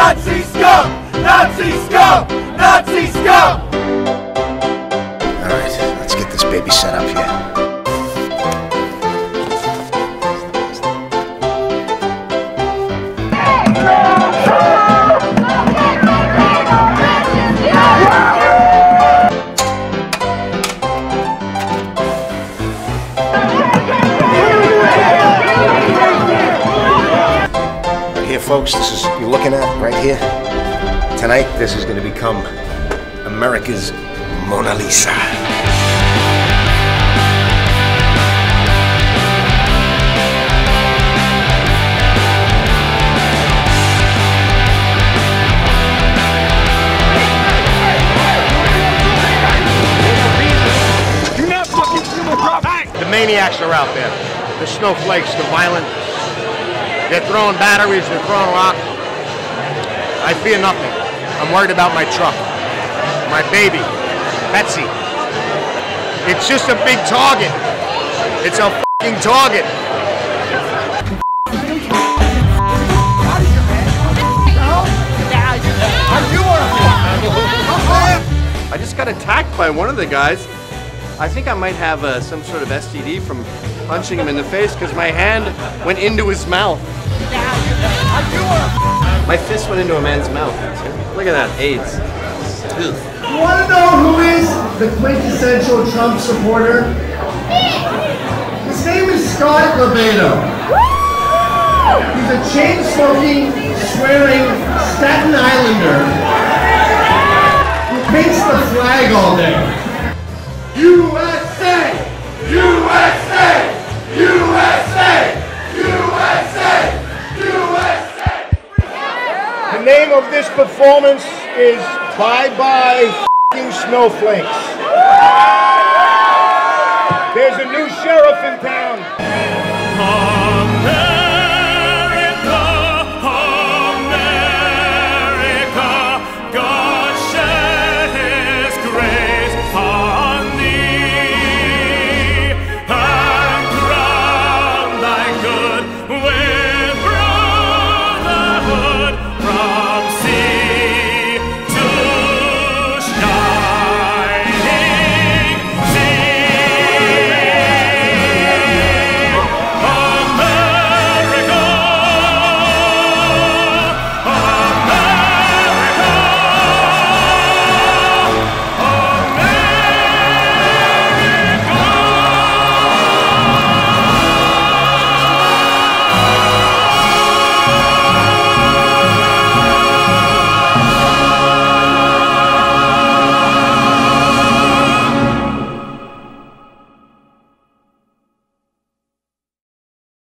Nazi scum! Nazi scum! Nazi scum! Alright, let's get this baby set up here. Folks, this is what you're looking at right here. Tonight, this is going to become America's Mona Lisa. The maniacs are out there. The snowflakes, the violent. They're throwing batteries, they're throwing rocks. I fear nothing. I'm worried about my truck, my baby, Betsy. It's just a big target. It's a f***ing target. I just got attacked by one of the guys. I think I might have some sort of STD from punching him in the face because my hand went into his mouth. My fist went into a man's mouth. Look at that, AIDS. Ew. You want to know who is the quintessential Trump supporter? His name is Scott LoBaido. He's a chain-smoking, swearing Staten Islander who paints the flag all day. USA! USA! The name of this performance is Bye Bye F***ing Snowflakes. There's a new sheriff in town.